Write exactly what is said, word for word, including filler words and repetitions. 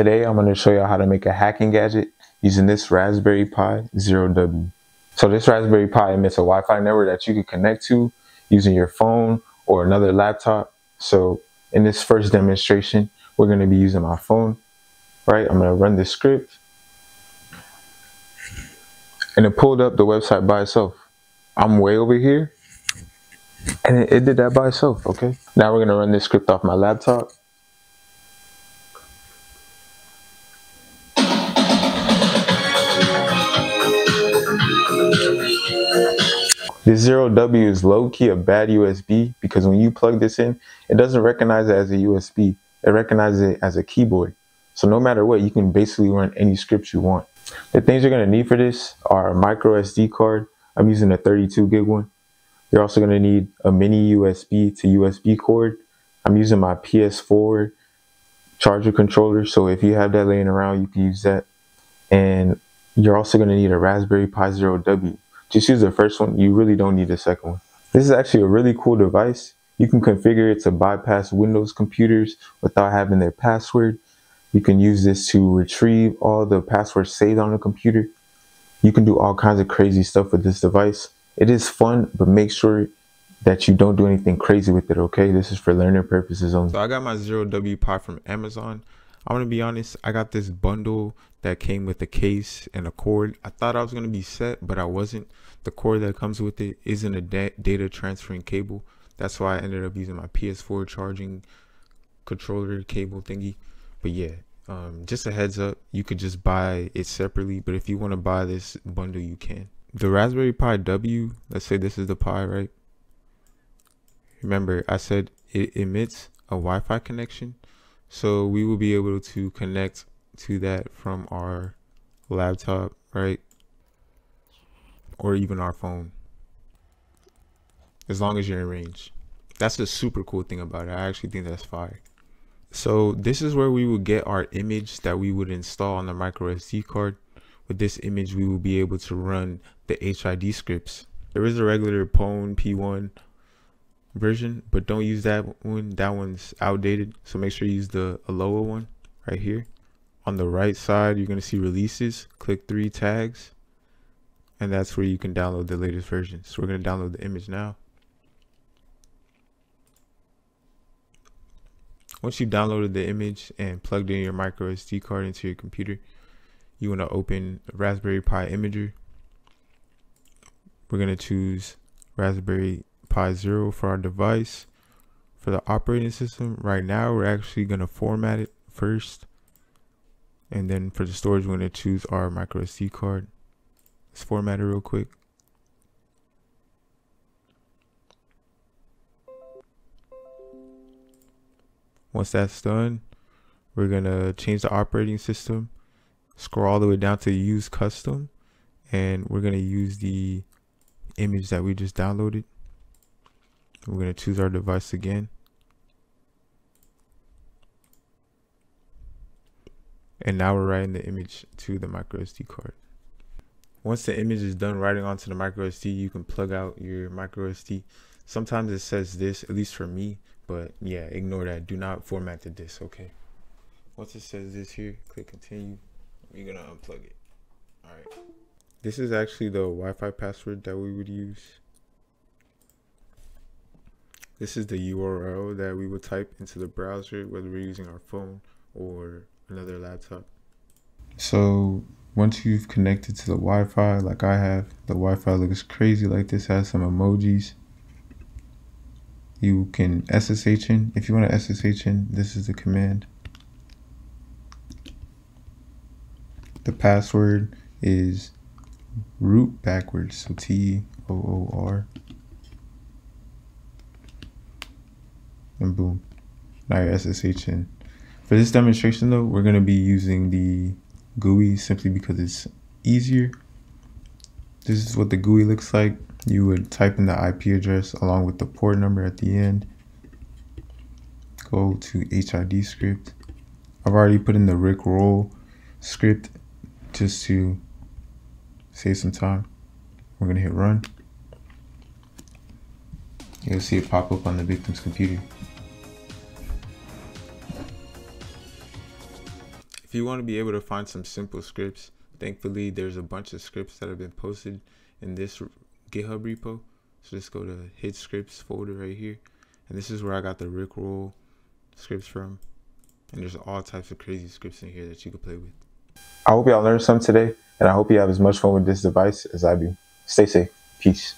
Today I'm going to show y'all how to make a hacking gadget using this Raspberry Pi Zero W. So this Raspberry Pi emits a Wi-Fi network that you can connect to using your phone or another laptop. So in this first demonstration, we're going to be using my phone. Right, I'm going to run this script. And it pulled up the website by itself. I'm way over here. And it, it did that by itself, okay? Now we're going to run this script off my laptop. This Zero W is low-key a bad U S B because when you plug this in, it doesn't recognize it as a U S B. It recognizes it as a keyboard. So no matter what, you can basically run any script you want. The things you're going to need for this are a micro S D card. I'm using a thirty-two gig one. You're also going to need a mini U S B to U S B cord. I'm using my P S four charger controller. So if you have that laying around, you can use that. And you're also going to need a Raspberry Pi Zero W. Just use the first one. You really don't need the second one. This is actually a really cool device. You can configure it to bypass Windows computers without having their password. You can use this to retrieve all the passwords saved on the computer. You can do all kinds of crazy stuff with this device. It is fun, but make sure that you don't do anything crazy with it, okay? This is for learning purposes only. So I got my Zero W Pi from Amazon. I'm gonna be honest, I got this bundle that came with a case and a cord. I thought I was gonna be set, but I wasn't. The cord that comes with it isn't a da data transferring cable. That's why I ended up using my P S four charging controller cable thingy. But yeah, um, just a heads up, you could just buy it separately, but if you wanna buy this bundle, you can. The Raspberry Pi W, let's say this is the Pi, right? Remember, I said it emits a Wi-Fi connection. So we will be able to connect to that from our laptop, right? Or even our phone, as long as you're in range. That's the super cool thing about it. I actually think that's fire. So this is where we will get our image that we would install on the micro S D card. With this image, we will be able to run the H I D scripts. There is a regular P four W N P one version, but don't use that one. That one's outdated, so make sure you use the ALOA one right here. On the right side, you're going to see releases. Click three tags, and that's where you can download the latest version. So we're going to download the image now. Once you've downloaded the image and plugged in your micro S D card into your computer, you want to open Raspberry Pi Imager. We're going to choose Raspberry Pi Zero for our device. For the operating system, right now we're actually going to format it first, and then for the storage we're going to choose our micro S D card. Let's format it real quick. Once that's done, we're going to change the operating system, scroll all the way down to use custom, and we're going to use the image that we just downloaded. We're going to choose our device again. And now we're writing the image to the micro S D card. Once the image is done writing onto the micro S D, you can plug out your micro S D. Sometimes it says this, at least for me, but yeah, ignore that. Do not format the disk, okay? Once it says this here, click continue. We're going to unplug it. All right. This is actually the Wi-Fi password that we would use. This is the U R L that we would type into the browser, whether we're using our phone or another laptop. So once you've connected to the Wi-Fi, like I have, the Wi-Fi looks crazy like this, has some emojis. You can S S H in. If you want to S S H in, this is the command. The password is root backwards, so T O O R. And boom, now you're S S H in. For this demonstration though, we're gonna be using the G U I simply because it's easier. This is what the G U I looks like. You would type in the I P address along with the port number at the end. Go to H I D script. I've already put in the Rickroll script just to save some time. We're gonna hit run. You'll see it pop up on the victim's computer. If you want to be able to find some simple scripts, thankfully there's a bunch of scripts that have been posted in this GitHub repo. So just go to H I D scripts folder right here, and this is where I got the Rickroll scripts from. And there's all types of crazy scripts in here that you can play with. I hope y'all learned some today, and I hope you have as much fun with this device as I do. Stay safe. Peace.